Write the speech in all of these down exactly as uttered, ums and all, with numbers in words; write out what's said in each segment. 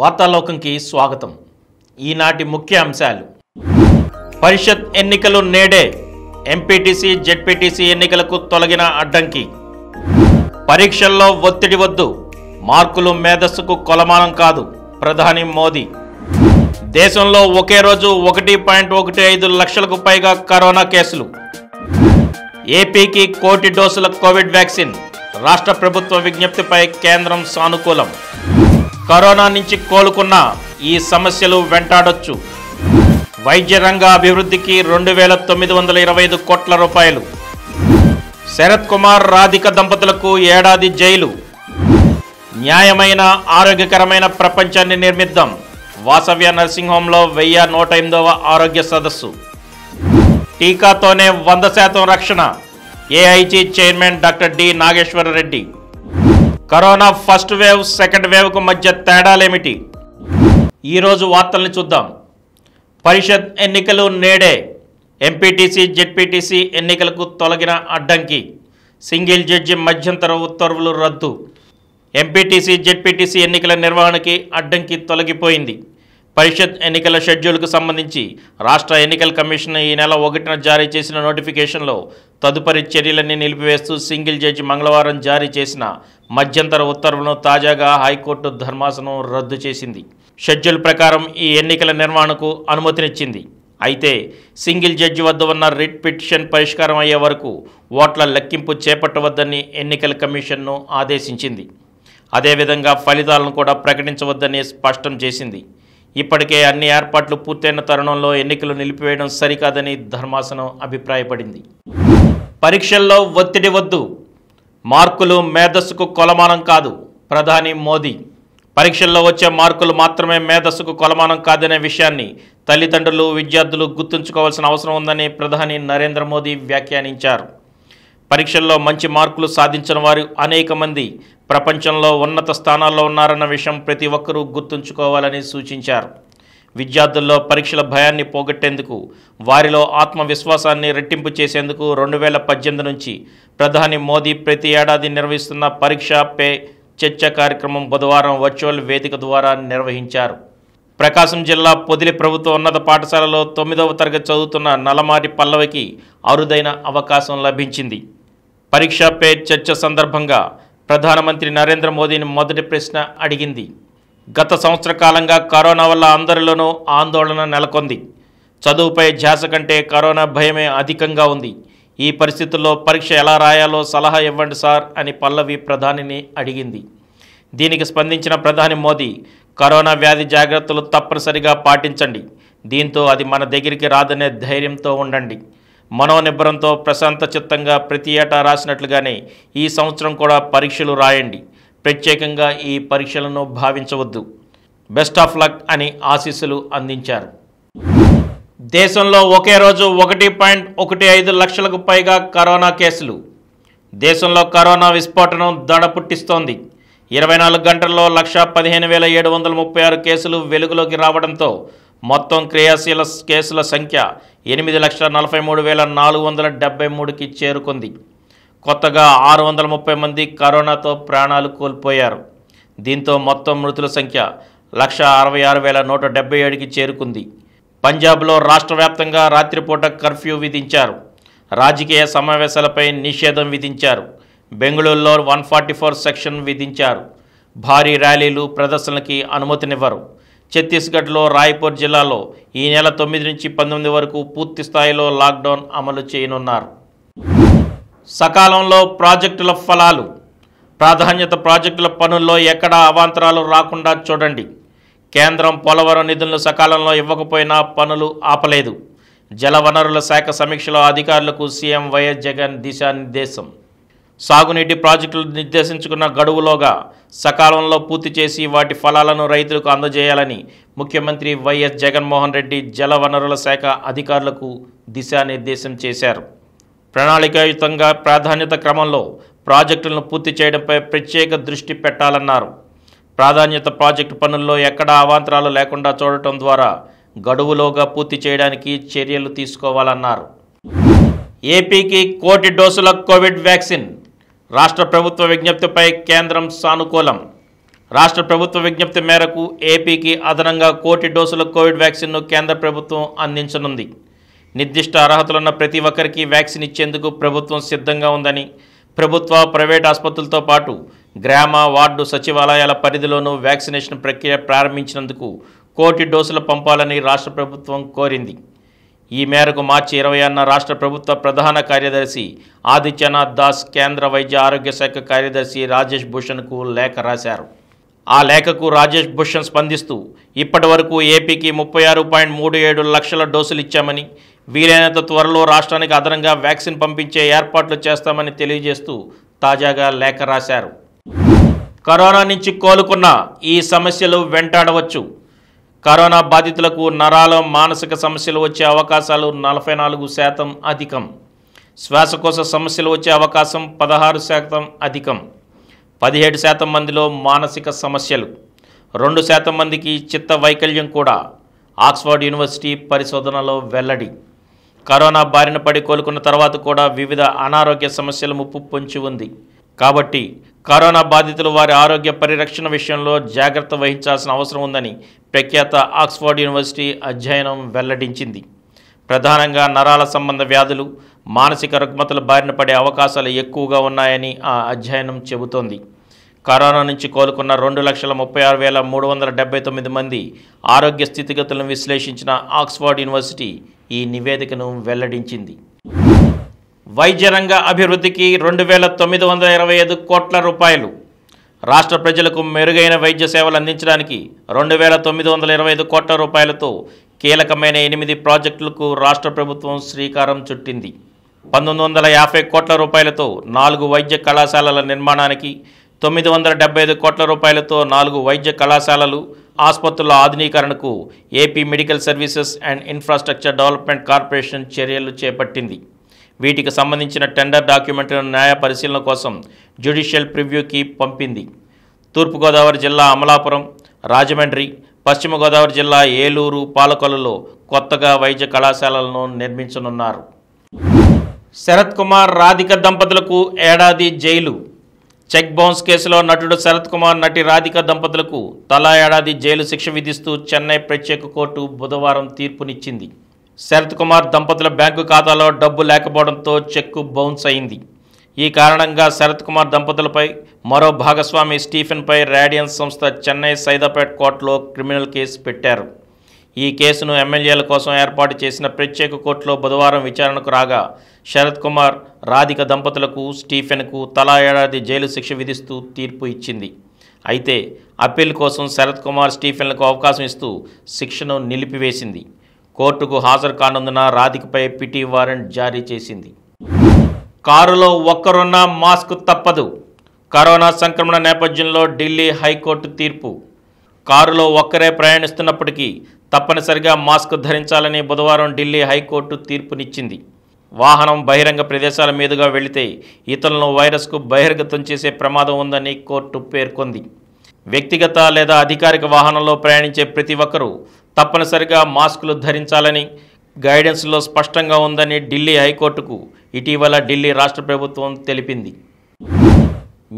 వార్తాలోకం की स्वागतम। ఈనాటి ముఖ్య అంశాలు పరిషత్ ఎన్నికలు నేడే ఎంపీటీసీ జెడ్పీటీసీ ఎన్నికలకు తొలగిన అడ్డంకి పరీక్షల్లో ఒత్తిడి వద్దు మార్కులు మేధస్సుకు కొలమానం కాదు ప్రధాని మోదీ దేశంలో ఒకే రోజు ఒకటి పాయింట్ ఒకటి ఐదు లక్షలకు పైగా కరోనా కేసులు ఏపీకి కోటి డోసుల కోవిడ్ వ్యాక్సిన్ రాష్ట్ర ప్రభుత్వ విజ్ఞప్తిపై కేంద్రం సానుకూలం కరోనా నుంచి కోలుకున్న ఈ సమస్యలు వెంటాడొచ్చు వైద్య రంగ అభివృద్ధికి రెండు వేల తొమ్మిది వందల ఇరవై ఐదు కోట్ల రూపాయలు శరత్ కుమార్ రాధిక దంపతులకు ఏడాది జైలు న్యాయమైన ఆరోగ్యకరమైన ప్రపంచాన్ని నిర్మిద్దాం వాసవ్య నర్సింగ్ హోంలో వెయ్యి నూట ఎనిమిదవ ఆరోగ్య సదస్సు టీకాతోనే వంద శాతం రక్షణ AIG chairman doctor D Nageshwar Reddy corona first wave second వేవ్కు మధ్య తేడాలేమిటి ఈరోజు వార్తల్ని చూద్దాం పరిషత్ ఎన్నికలు నేడే ఎంపీటీసీ జెడ్పీటీసీ ఎన్నికలకు తొలగిన అడ్డంకి సింగిల్ జడ్జి మధ్యంతర ఉత్తర్వులు రద్దు ఎంపీటీసీ జెడ్పీటీసీ ఎన్నికల నిర్వహణకి అడ్డంకి తొలగిపోయింది పరిషత్ ఎన్నికల షెడ్యూల్కు సంబంధించి రాష్ట్ర ఎన్నికల కమిషన్ ఈ నెల ఒకటిన జారీ చేసిన నోటిఫికేషన్లో తదుపరి చర్యలన్నీ నిలిపివేస్తూ సింగిల్ జడ్జి మంగళవారం జారీ చేసిన మధ్యంతర ఉత్తర్వులను తాజాగా హైకోర్టు ధర్మాసనం రద్దు చేసింది షెడ్యూల్ ప్రకారం ఈ ఎన్నికల నిర్వహణకు అనుమతినిచ్చింది అయితే సింగిల్ జడ్జి వద్ద ఉన్న రిట్ పిటిషన్ పరిష్కారం అయ్యే వరకు ఓట్ల లెక్కింపు చేపట్టవద్దని ఎన్నికల కమిషన్ను ఆదేశించింది అదేవిధంగా ఫలితాలను కూడా ప్రకటించవద్దని స్పష్టం చేసింది ఇప్పటికే అన్ని ఏర్పాట్లు పూర్తయిన తరుణంలో ఎన్నికలు నిలిపివేయడం సరికాదని ధర్మాసనం అభిప్రాయపడింది పరీక్షల్లో ఒత్తిడి వద్దు మార్కులు మేధస్సుకు కొలమానం కాదు ప్రధాని మోదీ పరీక్షల్లో వచ్చే మార్కులు మాత్రమే మేధస్సుకు కొలమానం కాదనే విషయాన్ని తల్లిదండ్రులు విద్యార్థులు గుర్తుంచుకోవాల్సిన అవసరం ఉందని ప్రధాని నరేంద్ర మోదీ వ్యాఖ్యానించారు పరీక్షల్లో మంచి మార్కులు సాధించిన వారు అనేక మంది ప్రపంచంలో ఉన్నత స్థానాల్లో ఉన్నారన్న విషయం ప్రతి ఒక్కరూ గుర్తుంచుకోవాలని సూచించారు విద్యార్థుల్లో పరీక్షల భయాన్ని పోగొట్టేందుకు వారిలో ఆత్మవిశ్వాసాన్ని రెట్టింపు చేసేందుకు రెండు వేల పద్దెనిమిది నుంచి ప్రధాని మోదీ ప్రతి ఏడాది నిర్వహిస్తున్న పరీక్ష పే చర్చ కార్యక్రమం బుధవారం వర్చువల్ వేదిక ద్వారా నిర్వహించారు ప్రకాశం జిల్లా పొదిలి ప్రభుత్వ ఉన్నత పాఠశాలలో తొమ్మిదవ తరగతి చదువుతున్న నలమారి పల్లవికి అరుదైన అవకాశం లభించింది పరీక్ష పే చర్చ సందర్భంగా ప్రధానమంత్రి నరేంద్ర మోదీని మొదటి ప్రశ్న అడిగింది గత సంవత్సర కాలంగా కరోనా వల్ల అందరిలోనూ ఆందోళన నెలకొంది చదువుపై ధ్యాస కంటే కరోనా భయమే అధికంగా ఉంది ఈ పరిస్థితుల్లో పరీక్ష ఎలా రాయాలో సలహా ఇవ్వండి సార్ అని పల్లవి ప్రధానిని అడిగింది దీనికి స్పందించిన ప్రధాని మోదీ కరోనా వ్యాధి జాగ్రత్తలు తప్పనిసరిగా పాటించండి దీంతో అది మన దగ్గరికి రాదనే ధైర్యంతో ఉండండి మనోనిబ్బరంతో ప్రశాంత చిత్తంగా ప్రతి ఏటా రాసినట్లుగానే ఈ సంవత్సరం కూడా పరీక్షలు రాయండి ప్రత్యేకంగా ఈ పరీక్షలను భావించవద్దు బెస్ట్ ఆఫ్ లక్ అని ఆశీస్సులు అందించారు దేశంలో ఒకే రోజు ఒకటి పాయింట్ ఒకటి ఐదు లక్షలకు పైగా కరోనా కేసులు దేశంలో కరోనా విస్ఫోటనం దడ పుట్టిస్తోంది ఇరవై నాలుగు గంటల్లో లక్ష పదిహేను వేల ఏడు వందల ముప్పై ఆరు కేసులు వెలుగులోకి రావడంతో మొత్తం క్రియాశీల కేసుల సంఖ్య ఎనిమిది లక్షల నలభై మూడు వేల నాలుగు వందల డెబ్బై మూడుకి చేరుకుంది కొత్తగా ఆరు వందల ముప్పై మంది కరోనాతో ప్రాణాలు కోల్పోయారు దీంతో మొత్తం మృతుల సంఖ్య లక్ష అరవై ఆరు వేల నూట డెబ్బై ఏడుకి చేరుకుంది పంజాబ్లో రాష్ట్ర వ్యాప్తంగా రాత్రిపూట కర్ఫ్యూ విధించారు రాజకీయ సమావేశాలపై నిషేధం విధించారు బెంగళూరులో వన్ ఫార్టీ ఫోర్ సెక్షన్ విధించారు భారీ ర్యాలీలు ప్రదర్శనలకి అనుమతినివ్వరు ఛత్తీస్గఢ్లో రాయ్పూర్ జిల్లాలో ఈ నెల తొమ్మిది నుంచి పంతొమ్మిది వరకు పూర్తి స్థాయిలో లాక్డౌన్ అమలు చేయనున్నారు సకాలంలో ప్రాజెక్టుల ఫలాలు ప్రాధాన్యత ప్రాజెక్టుల పనుల్లో ఎక్కడా అవాంతరాలు రాకుండా చూడండి కేంద్రం పోలవరం నిధులను సకాలంలో ఇవ్వకపోయినా పనులు ఆపలేదు జలవనరుల శాఖ సమీక్షలో అధికారులకు సీఎం వైఎస్ జగన్ దిశానిర్దేశం సాగునీటి ప్రాజెక్టులు నిర్దేశించుకున్న గడువులోగా సకాలంలో పూర్తి చేసి వాటి ఫలాలను రైతులకు అందజేయాలని ముఖ్యమంత్రి వైఎస్ జగన్మోహన్ రెడ్డి జలవనరుల శాఖ అధికారులకు దిశానిర్దేశం చేశారు ప్రణాళికాయుతంగా ప్రాధాన్యత క్రమంలో ప్రాజెక్టులను పూర్తి చేయడంపై ప్రత్యేక దృష్టి పెట్టాలన్నారు ప్రాధాన్యత ప్రాజెక్టు పనుల్లో ఎక్కడా అవాంతరాలు లేకుండా చూడటం ద్వారా గడువులోగా పూర్తి చేయడానికి చర్యలు తీసుకోవాలన్నారు ఏపీకి కోటి డోసుల కోవిడ్ వ్యాక్సిన్ రాష్ట్ర ప్రభుత్వ విజ్ఞప్తిపై కేంద్రం సానుకూలం రాష్ట్ర ప్రభుత్వ విజ్ఞప్తి మేరకు ఏపీకి అదనంగా కోటి డోసుల కోవిడ్ వ్యాక్సిన్ను కేంద్ర ప్రభుత్వం అందించనుంది. నిర్దిష్ట అర్హతలున్న ప్రతి ఒక్కరికి వ్యాక్సిన్ ఇచ్చేందుకు ప్రభుత్వం సిద్ధంగా ఉందని ప్రభుత్వ, ప్రైవేట్ ఆసుపత్రులతో పాటు గ్రామ, వార్డు సచివాలయాల పరిధిలోనూ వ్యాక్సినేషన్ ప్రక్రియ ప్రారంభించినందుకు కోటి డోసులు పంపాలని రాష్ట్ర ప్రభుత్వం కోరింది. ఈ మేరకు మార్చి ఇరవైన రాష్ట్ర ప్రభుత్వ ప్రధాన కార్యదర్శి ఆదిత్యనాథ్ దాస్ కేంద్ర వైద్య ఆరోగ్య శాఖ కార్యదర్శి రాజేష్ భూషణ్కు లేఖ రాశారు. ఆ లేఖకు రాజేష్ భూషణ్ స్పందిస్తూ ఇప్పటి వరకు ఏపీకి ముప్పై ఆరు పాయింట్ మూడు ఏడు లక్షల డోసులు ఇచ్చామని, వీలైనంత త్వరలో రాష్ట్రానికి అదనంగా వ్యాక్సిన్ పంపించే ఏర్పాట్లు చేస్తామని తెలియజేస్తూ తాజాగా లేఖ రాశారు. కరోనా నుంచి కోలుకున్న ఈ సమస్యలు వెంటాడవచ్చు. కరోనా బాధితులకు నరాల, మానసిక సమస్యలు వచ్చే అవకాశాలు నలభై నాలుగు శాతం అధికం. శ్వాసకోశ సమస్యలు వచ్చే అవకాశం పదహారు శాతం అధికం. పదిహేడు శాతం మందిలో మానసిక సమస్యలు, రెండు శాతం మందికి చిత్త వైకల్యం కూడా ఆక్స్ఫర్డ్ యూనివర్సిటీ పరిశోధనలో వెల్లడి. కరోనా బారిన పడి కోలుకున్న తర్వాత కూడా వివిధ అనారోగ్య సమస్యలు ముప్పు పొంచి ఉంది. కాబట్టి కరోనా బాధితులు వారి ఆరోగ్య పరిరక్షణ విషయంలో జాగ్రత్త వహించాల్సిన అవసరం ఉందని ప్రఖ్యాత ఆక్స్ఫర్డ్ యూనివర్సిటీ అధ్యయనం వెల్లడించింది. ప్రధానంగా నరాల సంబంధ వ్యాధులు, మానసిక రుగ్మతలు బారిన పడే అవకాశాలు ఎక్కువగా ఉన్నాయని ఆ అధ్యయనం చెబుతోంది. కరోనా నుంచి కోలుకున్న రెండు లక్షల ముప్పై ఆరు వేల మూడు వందల డెబ్బై తొమ్మిది మంది ఆరోగ్య స్థితిగతులను విశ్లేషించిన ఆక్స్ఫర్డ్ యూనివర్సిటీ ఈ నివేదికను వెల్లడించింది. వైద్య రంగ అభివృద్ధికి రెండు వేల తొమ్మిది వందల ఇరవై ఐదు కోట్ల రూపాయలు. రాష్ట్ర ప్రజలకు మెరుగైన వైద్య సేవలు అందించడానికి రెండు వేల తొమ్మిది వందల ఇరవై ఐదు కోట్ల రూపాయలతో కీలకమైన ఎనిమిది ప్రాజెక్టులకు రాష్ట్ర ప్రభుత్వం శ్రీకారం చుట్టింది. పంతొమ్మిది వందల యాభై కోట్ల రూపాయలతో నాలుగు వైద్య కళాశాలల నిర్మాణానికి, తొమ్మిది వందల డెబ్బై ఐదు కోట్ల రూపాయలతో నాలుగు వైద్య కళాశాలలు, ఆసుపత్రుల ఆధునీకరణకు AP medical services and infrastructure development corporation చర్యలు చేపట్టింది. వీటికి సంబంధించిన టెండర్ డాక్యుమెంట్లను న్యాయ పరిశీలన కోసం జ్యుడిషియల్ ప్రివ్యూకి పంపింది. తూర్పుగోదావరి జిల్లా అమలాపురం, రాజమండ్రి, పశ్చిమ గోదావరి జిల్లా ఏలూరు, పాలకొల్లులో కొత్తగా వైద్య కళాశాలలను నిర్మించనున్నారు. శరత్ కుమార్, రాధిక దంపతులకు ఏడాది జైలు. చెక్ బౌన్స్ కేసులో నటుడు శరత్ కుమార్, నటి రాధిక దంపతులకు తలా ఏడాది జైలు శిక్ష విధిస్తూ చెన్నై ప్రత్యేక కోర్టు బుధవారం తీర్పునిచ్చింది. శరత్ కుమార్ దంపతుల బ్యాంకు ఖాతాలో డబ్బు లేకపోవడంతో చెక్కు బౌన్స్ అయింది. ఈ కారణంగా శరత్ కుమార్ దంపతులపై, మరో భాగస్వామి స్టీఫెన్పై రేడియన్స్ సంస్థ చెన్నై సైదాపేట్ కోర్టులో క్రిమినల్ కేసు పెట్టారు. ఈ కేసును ఎమ్మెల్యేల కోసం ఏర్పాటు చేసిన ప్రత్యేక కోర్టులో బుధవారం విచారణకు రాగా శరత్ కుమార్, రాధిక దంపతులకు, స్టీఫెన్కు తలా ఏడాది జైలు శిక్ష విధిస్తూ తీర్పు ఇచ్చింది. అయితే అప్పీల్ కోసం శరత్ కుమార్, స్టీఫెన్లకు అవకాశం ఇస్తూ శిక్షను నిలిపివేసింది. కోర్టుకు హాజరు కానందున రాధికపై పిటి వారెంట్ జారీ చేసింది. కారులో ఒక్కరున్న మాస్క్ తప్పదు. కరోనా సంక్రమణ నేపథ్యంలో ఢిల్లీ హైకోర్టు తీర్పు. కారులో ఒక్కరే ప్రయాణిస్తున్నప్పటికీ తప్పనిసరిగా మాస్క్ ధరించాలని బుధవారం ఢిల్లీ హైకోర్టు తీర్పునిచ్చింది. వాహనం బహిరంగ ప్రదేశాల మీదుగా వెళితే ఇతరులను వైరస్కు బహిర్గతం చేసే ప్రమాదం ఉందని కోర్టు పేర్కొంది. వ్యక్తిగత లేదా అధికారిక వాహనంలో ప్రయాణించే ప్రతి ఒక్కరూ తప్పనిసరిగా మాస్కులు ధరించాలని గైడెన్స్లో స్పష్టంగా ఉందని ఢిల్లీ హైకోర్టుకు ఇటీవల ఢిల్లీ రాష్ట్ర ప్రభుత్వం తెలిపింది.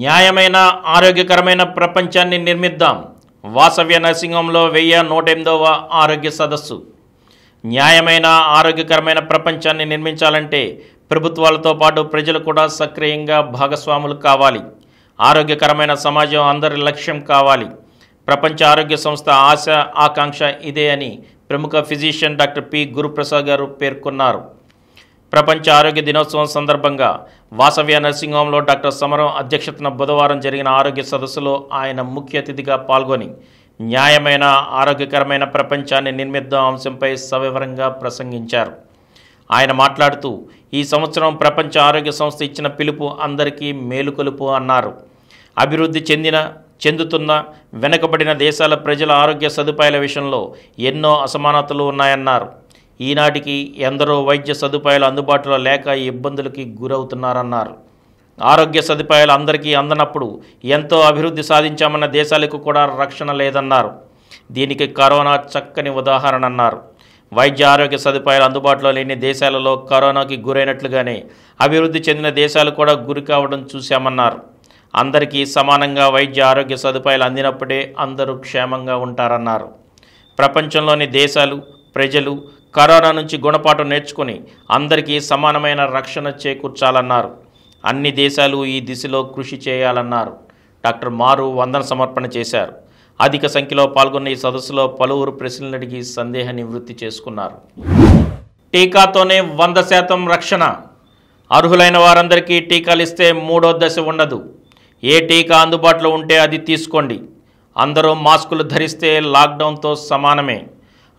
న్యాయమైన, ఆరోగ్యకరమైన ప్రపంచాన్ని నిర్మిద్దాం. వాసవ్య నర్సింహంలో వెయ్యి నూట ఎనిమిదవ ఆరోగ్య సదస్సు. న్యాయమైన, ఆరోగ్యకరమైన ప్రపంచాన్ని నిర్మించాలంటే ప్రభుత్వాలతో పాటు ప్రజలు కూడా సక్రియంగా భాగస్వాములు కావాలి. ఆరోగ్యకరమైన సమాజం అందరి లక్ష్యం కావాలి. ప్రపంచ ఆరోగ్య సంస్థ ఆశ, ఆకాంక్ష ఇదే అని ప్రముఖ ఫిజిషియన్ డాక్టర్ పి గురుప్రసాద్ గారు పేర్కొన్నారు. ప్రపంచ ఆరోగ్య దినోత్సవం సందర్భంగా వాసవ్య నర్సింగ్ హోంలో డాక్టర్ సమర అధ్యక్షతన బుధవారం జరిగిన ఆరోగ్య సదస్సులో ఆయన ముఖ్య అతిథిగా పాల్గొని న్యాయమైన, ఆరోగ్యకరమైన ప్రపంచాన్ని నిర్మిద్దాం అంశంపై సవివరంగా ప్రసంగించారు. ఆయన మాట్లాడుతూ ఈ సంవత్సరం ప్రపంచ ఆరోగ్య సంస్థ ఇచ్చిన పిలుపు అందరికీ మేలుకొలుపు అన్నారు. అభివృద్ధి చెందిన, చెందుతున్న, వెనుకబడిన దేశాల ప్రజల ఆరోగ్య సదుపాయాల విషయంలో ఎన్నో అసమానతలు ఉన్నాయన్నారు. ఈనాటికి ఎందరో వైద్య సదుపాయాలు అందుబాటులో లేక ఇబ్బందులకి గురవుతున్నారన్నారు. ఆరోగ్య సదుపాయాలు అందరికీ అందనప్పుడు ఎంతో అభివృద్ధి సాధించామన్న దేశాలకు కూడా రక్షణ లేదన్నారు. దీనికి కరోనా చక్కని ఉదాహరణ అన్నారు. వైద్య ఆరోగ్య సదుపాయాలు అందుబాటులో లేని దేశాలలో కరోనాకి గురైనట్లుగానే అభివృద్ధి చెందిన దేశాలు కూడా గురి కావడం చూశామన్నారు. అందరికీ సమానంగా వైద్య ఆరోగ్య సదుపాయాలు అందినప్పుడే అందరూ క్షేమంగా ఉంటారన్నారు. ప్రపంచంలోని దేశాలు ప్రజలు కరోనా నుంచి గుణపాఠం నేర్చుకుని అందరికీ సమానమైన రక్షణ చేకూర్చాలన్నారు. అన్ని దేశాలు ఈ దిశలో కృషి చేయాలన్నారు. డాక్టర్ మారు వందన సమర్పణ చేశారు. అధిక సంఖ్యలో పాల్గొన్న ఈ సదస్సులో పలువురు ప్రశ్నలు అడిగి సందేహ నివృత్తి చేసుకున్నారు. టీకాతోనే వంద శాతం రక్షణ. అర్హులైన వారందరికీ టీకాలు ఇస్తే మూడో దశ ఉండదు. ఏ టీకా అందుబాటులో ఉంటే అది తీసుకోండి. అందరూ మాస్కులు ధరిస్తే లాక్డౌన్తో సమానమే.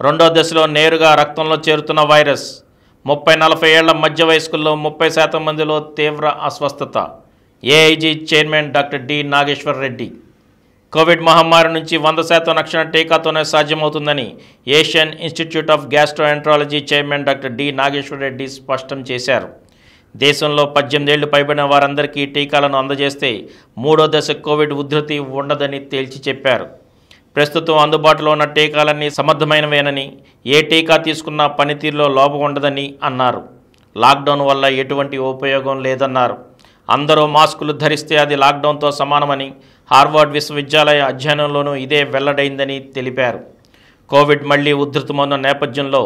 రెండో దశలో నేరుగా రక్తంలో చేరుతున్న వైరస్. ముప్పై నలభై ఏళ్ల మధ్య వయస్కుల్లో ముప్పై శాతం మందిలో తీవ్ర అస్వస్థత. AIG chairman doctor D Nageshwar Reddy. Covid మహమ్మారి నుంచి వంద శాతం రక్షణ టీకాతోనే సాధ్యమవుతుందని Asian institute of gastroenterology chairman doctor D Nageshwar Reddy స్పష్టం చేశారు. దేశంలో పద్దెనిమిదేళ్లు పైబడిన వారందరికీ టీకాలను అందజేస్తే మూడో దశ కోవిడ్ ఉధృతి ఉండదని తేల్చి చెప్పారు. ప్రస్తుతం అందుబాటులో ఉన్న టీకాలన్నీ సమర్థమైనవేనని, ఏ టీకా తీసుకున్నా పనితీరులో లోపం ఉండదని అన్నారు. లాక్డౌన్ వల్ల ఎటువంటి ఉపయోగం లేదన్నారు. అందరూ మాస్కులు ధరిస్తే అది లాక్డౌన్తో సమానమని హార్వర్డ్ విశ్వవిద్యాలయ అధ్యయనంలోనూ ఇదే వెల్లడైందని తెలిపారు. కోవిడ్ మళ్లీ ఉధృతమవుతున్న నేపథ్యంలో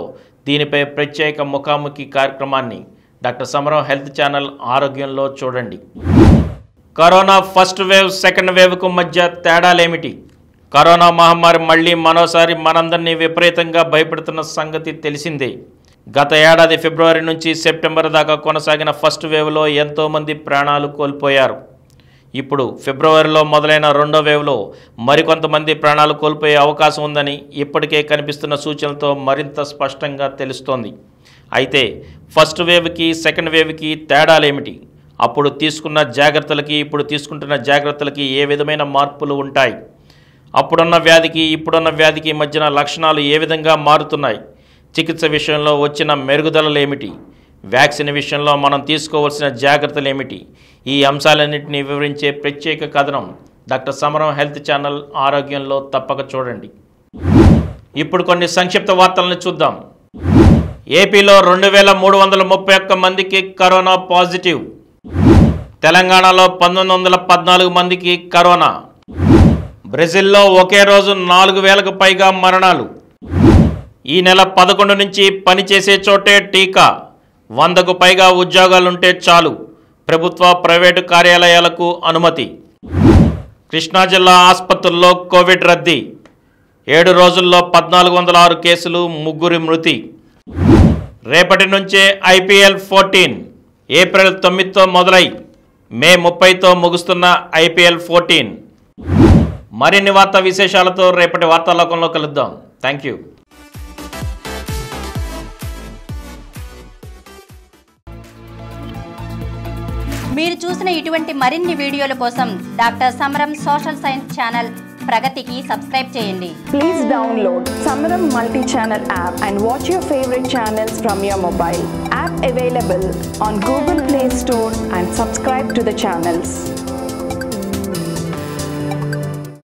దీనిపై ప్రత్యేక ముఖాముఖి కార్యక్రమాన్ని డాక్టర్ సమరా హెల్త్ ఛానల్ ఆరోగ్యంలో చూడండి. కరోనా ఫస్ట్ వేవ్ సెకండ్ వేవ్కు మధ్య తేడాలేమిటి? కరోనా మహమ్మారి మళ్లీ మరోసారి మనందరినీ విపరీతంగా భయపెడుతున్న సంగతి తెలిసిందే. గత ఏడాది ఫిబ్రవరి నుంచి సెప్టెంబర్ దాకా కొనసాగిన ఫస్ట్ వేవ్లో ఎంతోమంది ప్రాణాలు కోల్పోయారు. ఇప్పుడు ఫిబ్రవరిలో మొదలైన రెండో వేవ్లో మరికొంతమంది ప్రాణాలు కోల్పోయే అవకాశం ఉందని ఇప్పటికే కనిపిస్తున్న సూచనలతో మరింత స్పష్టంగా తెలుస్తోంది. అయితే ఫస్ట్ వేవ్కి సెకండ్ వేవ్కి తేడాలేమిటి? అప్పుడు తీసుకున్న జాగ్రత్తలకి ఇప్పుడు తీసుకుంటున్న జాగ్రత్తలకి ఏ విధమైన మార్పులు ఉంటాయి? అప్పుడున్న వ్యాధికి ఇప్పుడున్న వ్యాధికి మధ్యన లక్షణాలు ఏ విధంగా మారుతున్నాయి? చికిత్స విషయంలో వచ్చిన మెరుగుదలలేమిటి? వ్యాక్సిన్ విషయంలో మనం తీసుకోవాల్సిన జాగ్రత్తలేమిటి? ఈ అంశాలన్నింటినీ వివరించే ప్రత్యేక కథనం డాక్టర్ సమరం హెల్త్ ఛానల్ ఆరోగ్యంలో తప్పక చూడండి. ఇప్పుడు కొన్ని సంక్షిప్త వార్తలను చూద్దాం. ఏపీలో రెండు వేల మూడు వందల ముప్పై ఒక్క మందికి కరోనా పాజిటివ్. తెలంగాణలో పంతొమ్మిది వందల పద్నాలుగు మందికి కరోనా. బ్రెజిల్లో ఒకే రోజు నాలుగు వేలకు పైగా మరణాలు. ఈ నెల పదకొండు నుంచి పనిచేసే చోటే టీకా. వందకు పైగా ఉద్యోగాలుంటే చాలు ప్రభుత్వ ప్రైవేటు కార్యాలయాలకు అనుమతి. కృష్ణా జిల్లా ఆసుపత్రుల్లో కోవిడ్ రద్దీ. ఏడు రోజుల్లో పద్నాలుగు వందల ఆరు కేసులు, ముగ్గురి మృతి. రేపటి నుంచే ఐపీఎల్ ఫోర్టీన్ ఏప్రిల్ తొమ్మిదితో మొదలై మే ముప్పైతో ముగుస్తున్న ఐపీఎల్ ఫోర్టీన్. మరిన్ని వార్తా విశేషాలతో రేపటి వార్తాలోకంలో కలుద్దాం. Thank you. మీరు చూసిన ఇటువంటి మరిన్ని వీడియోల కోసం doctor Samaram social science channel ప్రగతికి సబ్స్క్రైబ్ చేయండి. Please download Samaram multi channel app and watch your favourite channels from your mobile. App available on Google Play Store and subscribe to the channels.